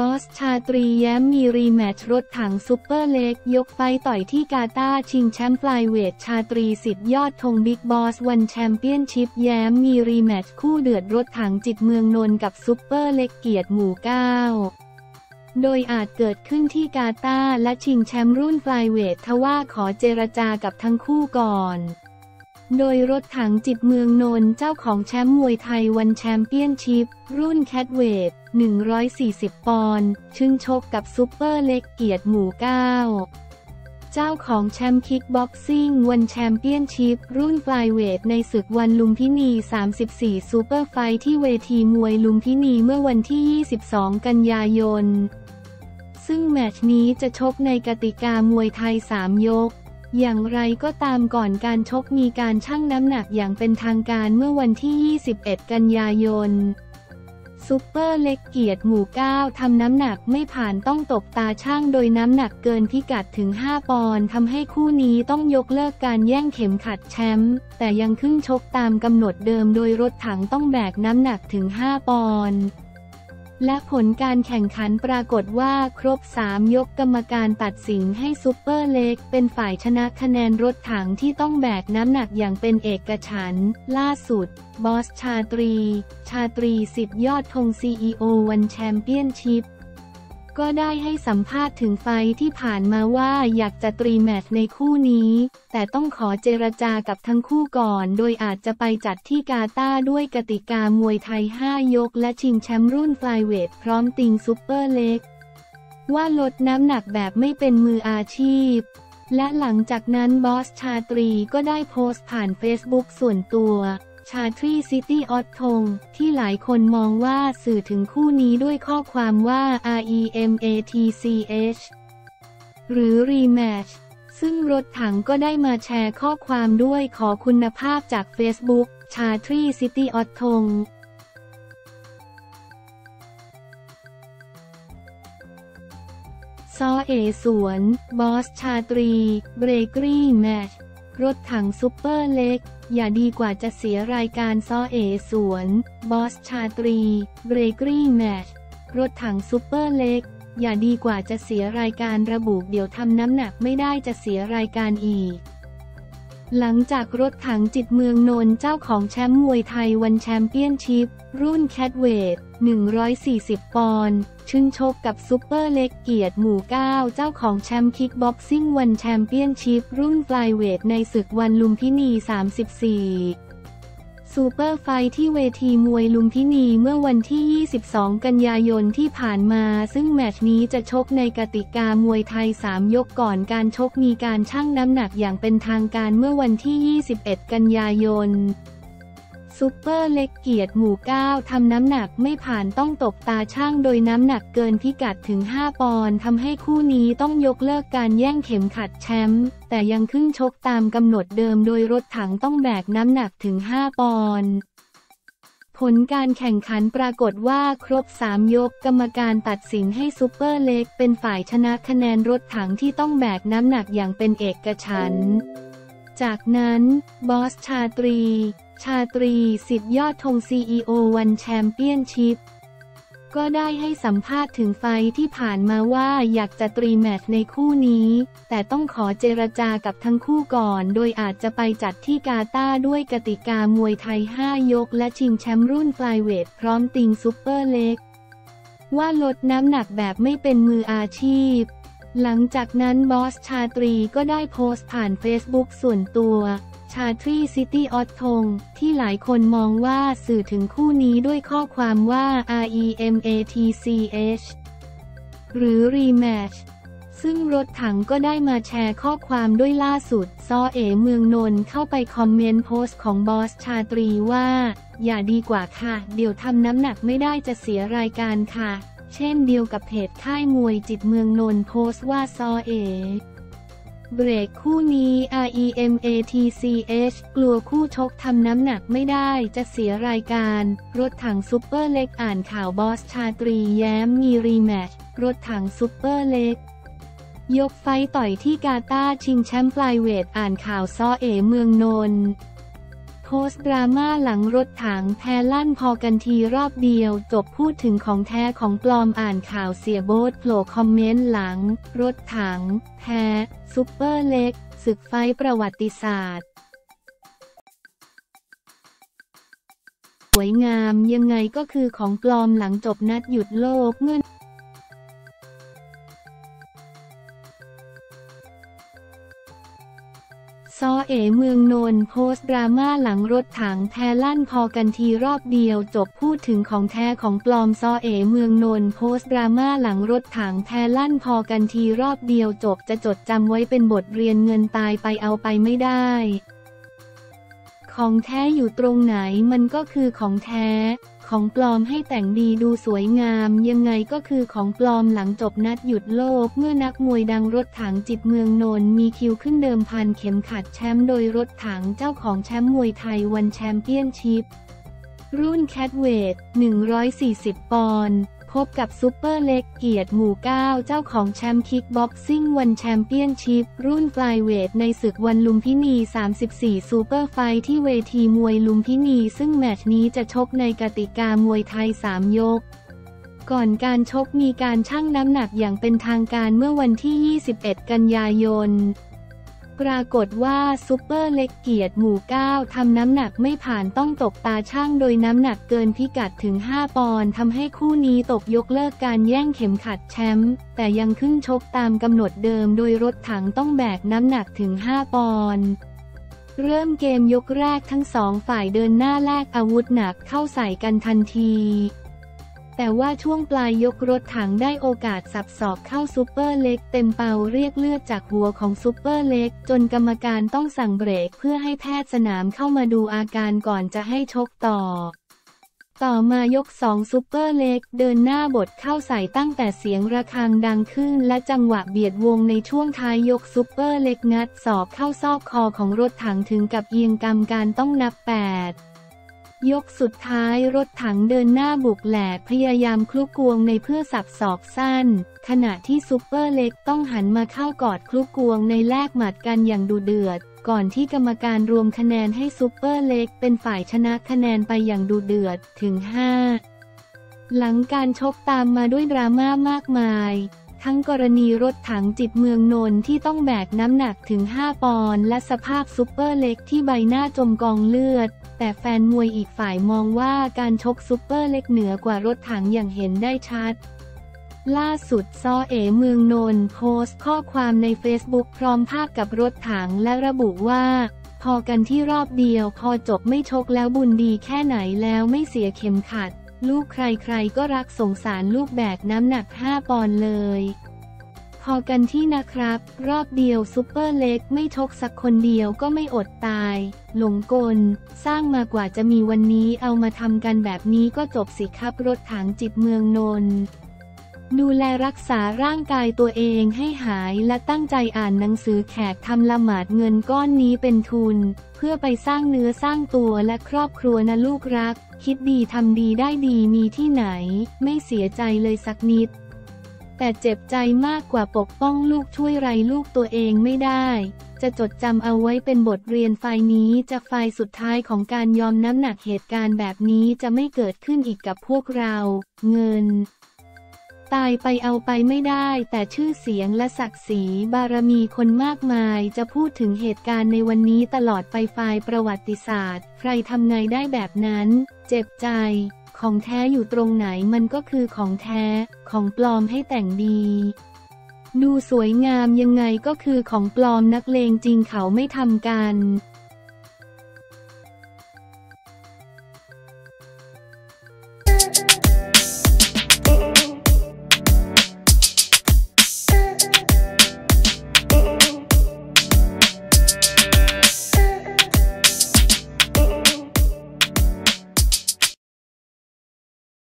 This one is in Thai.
บอสชาตรีแย้มมีรีแมตช์รถถังซุปเปอร์เล็กยกไฟต่อยที่กาตาร์ชิงแชมป์ฟลายเวทชาตรีสิทธิยอดธงบิ๊กบอสวันแชมเปี้ยนชิพแย้มมีรีแมตช์คู่เดือดรถถังจิตเมืองนนท์กับซุปเปอร์เล็กเกียรติหมู่9โดยอาจเกิดขึ้นที่กาตาร์และชิงแชมป์รุ่นฟลายเวททว่าขอเจรจากับทั้งคู่ก่อนโดยรถถังจิตเมืองนนท์เจ้าของแชมป์มวยไทยวันแชมเปี้ยนชิพรุ่นแคทเวท140 ปอนด์ชิงชกกับซุปเปอร์เล็กเกียรติหมู่9เจ้าของแชมป์คิกบ็อกซิ่งวันแชมเปี้ยนชิพรุ่นฟลายเวทในศึกวันลุมพินี34ซูเปอร์ไฟท์ที่เวทีมวยลุมพินีเมื่อวันที่22กันยายนซึ่งแมตช์นี้จะชกในกติกามวยไทย3ยกอย่างไรก็ตามก่อนการชกมีการชั่งน้ำหนักอย่างเป็นทางการเมื่อวันที่21กันยายนซุปเปอร์เล็กเกียรติหมู่9ทำน้ำหนักไม่ผ่านต้องตบตาชั่งโดยน้ำหนักเกินพิกัดถึง5ปอนด์ทำให้คู่นี้ต้องยกเลิกการแย่งเข็มขัดแชมป์แต่ยังขึ้นชกตามกำหนดเดิมโดยรถถังต้องแบกน้ำหนักถึง5ปอนด์และผลการแข่งขันปรากฏว่าครบ3ยกกรรมการตัดสินให้ซุปเปอร์เล็กเป็นฝ่ายชนะคะแนนรถถังที่ต้องแบกน้ำหนักอย่างเป็นเอกฉันท์ล่าสุดบอสชาตรีสิทธิยอดธง CEO วันแชมเปี้ยนชิพก็ได้ให้สัมภาษณ์ถึงไฟที่ผ่านมาว่าอยากจะตรีแมตช์ในคู่นี้แต่ต้องขอเจรจากับทั้งคู่ก่อนโดยอาจจะไปจัดที่กาตาร์ด้วยกติกามวยไทย5ยกและชิงแชมป์รุ่นฟลายเวทพร้อมติงซุปเปอร์เล็กว่าลดน้ำหนักแบบไม่เป็นมืออาชีพและหลังจากนั้นบอสชาตรีก็ได้โพสต์ผ่านเฟซบุ๊กส่วนตัวChatri Sityodtong ที่หลายคนมองว่าสื่อถึงคู่นี้ด้วยข้อความว่า rematch หรือ rematch ซึ่งรถถังก็ได้มาแชร์ข้อความด้วยขอคุณภาพจาก Facebook Chatri Sityodtongซอเอสวนบอสชาตรีเบรกรีแมชรถถังซุปเปอร์เล็กอย่าดีกว่าจะเสียรายการซ้อเอสวนบอสชาตรีเบรกรี่แมชรถถังซุปเปอร์เล็กอย่าดีกว่าจะเสียรายการระบุเดี๋ยวทำน้ำหนักไม่ได้จะเสียรายการอีกหลังจากรถถังจิตเมืองนนท์เจ้าของแชมป์มวยไทยวันแชมเปี้ยนชิพรุ่นแคทเวท140 ปอนด์ชิงชกกับซุปเปอร์เล็กเกียรติหมู่9เจ้าของแชมป์คิกบ็อกซิ่งวันแชมเปี้ยนชิพรุ่นฟลายเวทในศึกวันลุมพินี34ซูเปอร์ไฟท์ที่เวทีมวยลุมพินีเมื่อวันที่22กันยายนที่ผ่านมาซึ่งแมตช์นี้จะชกในกติกามวยไทย3ยกก่อนการชกมีการชั่งน้ำหนักอย่างเป็นทางการเมื่อวันที่21กันยายนซุปเปอร์เล็กเกียรติหมู่9ทำน้ำหนักไม่ผ่านต้องตบตาชั่งโดยน้ำหนักเกินพิกัดถึง5ปอนด์ทำให้คู่นี้ต้องยกเลิกการแย่งเข็มขัดแชมป์แต่ยังขึ้นชกตามกำหนดเดิมโดยรถถังต้องแบกน้ำหนักถึง5ปอนด์ผลการแข่งขันปรากฏว่าครบ3ยกกรรมการตัดสินให้ซุปเปอร์เล็กเป็นฝ่ายชนะคะแนนรถถังที่ต้องแบกน้ำหนักอย่างเป็นเอกฉันท์จากนั้นบอสชาตรีสิทธิยอดธง CEO วันแชมเปี้ยนชิพก็ได้ให้สัมภาษณ์ถึงไฟที่ผ่านมาว่าอยากจะตรีแมตช์ในคู่นี้แต่ต้องขอเจรจากับทั้งคู่ก่อนโดยอาจจะไปจัดที่กาตาร์ด้วยกติกามวยไทย5ยกและชิงแชมป์รุ่นฟลายเวทพร้อมติงซุปเปอร์เล็กว่าลดน้ำหนักแบบไม่เป็นมืออาชีพหลังจากนั้นบอสชาตรีก็ได้โพสต์ผ่านเฟซบุ๊กส่วนตัวChatri Sityodtong ที่หลายคนมองว่าสื่อถึงคู่นี้ด้วยข้อความว่า rematch หรือ rematch ซึ่งรถถังก็ได้มาแชร์ข้อความด้วยล่าสุดซอเอเมืองนนท์เข้าไปคอมเมนต์โพสต์ของบอสชาตรีว่าอย่าดีกว่าค่ะเดี๋ยวทำน้ำหนักไม่ได้จะเสียรายการค่ะเช่นเดียวกับเพจค่ายมวยจิตเมืองนนท์โพสต์ว่าซอเอเบรกคู่นี้ rematch กลัวคู่ชกทำน้ำหนักไม่ได้จะเสียรายการรถถังซุปเปอร์เล็กอ่านข่าวบอสชาตรีแย้มมีรีแมตช์รถถังซุปเปอร์เล็ก ยกไฟต่อยที่กาตาร์ชิงแชมป์ไฟเวทอ่านข่าวซ้อเอ๋เมืองนนท์โพสต์ดราม่าหลังรถถังแพ้ลั่นพอกันทีรอบเดียวจบพูดถึงของแท้ของปลอมอ่านข่าวเสียโบ๊ทโผล่คอมเมนต์หลังรถถังแพ้ซุปเปอร์เล็กศึกไฟประวัติศาสตร์สวยงามยังไงก็คือของปลอมหลังจบนัดหยุดโลกเงื่อนซ้อเอ๋เมืองนนท์โพสต์ดราม่าหลังรถถังแพ้ลั่นพอกันทีรอบเดียวจบพูดถึงของแท้ของปลอมซ้อเอ๋เมืองนนท์โพสต์ดราม่าหลังรถถังแพ้ลั่นพอกันทีรอบเดียวจบจะจดจำไว้เป็นบทเรียนเงินตายไปเอาไปไม่ได้ของแท้อยู่ตรงไหนมันก็คือของแท้ของปลอมให้แต่งดีดูสวยงามยังไงก็คือของปลอมหลังจบนัดหยุดโลกเมื่อนักมวยดังรถถังจิตเมืองนนท์มีคิวขึ้นเดิมพันเข็มขัดแชมป์โดยรถถังเจ้าของแชมป์มวยไทยวันแชมเปี้ยนชิพรุ่นแคทเวท140ปอนด์พบกับซุปเปอร์เล็กเกียรติหมู่9เจ้าของแชมป์คิกบ็อกซิ่งวันแชมเปี้ยนชิพรุ่นไฟเวทในศึกวันลุมพินี34ซูเปอร์ไฟท์ที่เวทีมวยลุมพินีซึ่งแมตช์นี้จะชกในกติกามวยไทย3ยกก่อนการชกมีการชั่งน้ำหนักอย่างเป็นทางการเมื่อวันที่21กันยายนปรากฏว่าซุปเปอร์เล็กเกียรติหมู่9ทำน้ำหนักไม่ผ่านต้องตกตาช่างโดยน้ำหนักเกินพิกัดถึง5ปอนด์ทำให้คู่นี้ตกยกเลิกการแย่งเข็มขัดแชมป์แต่ยังขึ้นชกตามกำหนดเดิมโดยรถถังต้องแบกน้ำหนักถึง5ปอนด์เริ่มเกมยกแรกทั้งสองฝ่ายเดินหน้าแลกอาวุธหนักเข้าใส่กันทันทีแต่ว่าช่วงปลายยกรถถังได้โอกาสสับศอกเข้าซุปเปอร์เล็กเต็มเป่าเรียกเลือดจากหัวของซุปเปอร์เล็กจนกรรมการต้องสั่งเบรกเพื่อให้แพทย์สนามเข้ามาดูอาการก่อนจะให้ชกต่อมายก2ซุปเปอร์เล็กเดินหน้าบทเข้าใส่ตั้งแต่เสียงระฆังดังขึ้นและจังหวะเบียดวงในช่วงท้ายยกซุปเปอร์เล็กงัดศอกเข้าซอกคอของรถถังถึงกับเอียงกรรมการต้องนับ8ยกสุดท้ายรถถังเดินหน้าบุกแหลกพยายามคลุกกวงในเพื่อสับศอกสั้นขณะที่ซุปเปอร์เล็กต้องหันมาเข้ากอดคลุกกวงในแลกหมัดกันอย่างดุเดือดก่อนที่กรรมการรวมคะแนนให้ซุปเปอร์เล็กเป็นฝ่ายชนะคะแนนไปอย่างดุเดือดถึง5หลังการชกตามมาด้วยดราม่ามากมายทั้งกรณีรถถังจิตเมืองนนท์ที่ต้องแบกน้ำหนักถึง5ปอนด์และสภาพซุปเปอร์เล็กที่ใบหน้าจมกองเลือดแต่แฟนมวยอีกฝ่ายมองว่าการชกซุปเปอร์เล็กเหนือกว่ารถถังอย่างเห็นได้ชัดล่าสุดซ้อเอ๋เมืองนนท์โพสต์ข้อความใน Facebook พร้อมภาพกับรถถังและระบุว่าพอกันที่รอบเดียวพอจบไม่ชกแล้วบุญดีแค่ไหนแล้วไม่เสียเข็มขัดลูกใครๆก็รักสงสารลูกแบกน้ำหนัก5ปอนด์เลยพอกันที่นะครับรอบเดียวซุปเปอร์เล็กไม่ชกสักคนเดียวก็ไม่อดตายหลงกลสร้างมากว่าจะมีวันนี้เอามาทำกันแบบนี้ก็จบสิครับรถถังจิตเมืองนนท์ดูแลรักษาร่างกายตัวเองให้หายและตั้งใจอ่านหนังสือแขกทำละหมาดเงินก้อนนี้เป็นทุนเพื่อไปสร้างเนื้อสร้างตัวและครอบครัวนะลูกรักคิดดีทำดีได้ดีมีที่ไหนไม่เสียใจเลยสักนิดแต่เจ็บใจมากกว่าปกป้องลูกช่วยไรลูกตัวเองไม่ได้จะจดจำเอาไว้เป็นบทเรียนไฟนี้จะไฟสุดท้ายของการยอมน้ำหนักเหตุการณ์แบบนี้จะไม่เกิดขึ้นอีกกับพวกเราเงินตายไปเอาไปไม่ได้แต่ชื่อเสียงและศักดิ์ศรีบารมีคนมากมายจะพูดถึงเหตุการณ์ในวันนี้ตลอดไปไฟประวัติศาสตร์ใครทำไงได้แบบนั้นเจ็บใจของแท้อยู่ตรงไหนมันก็คือของแท้ของปลอมให้แต่งดีดูสวยงามยังไงก็คือของปลอมนักเลงจริงเขาไม่ทำกัน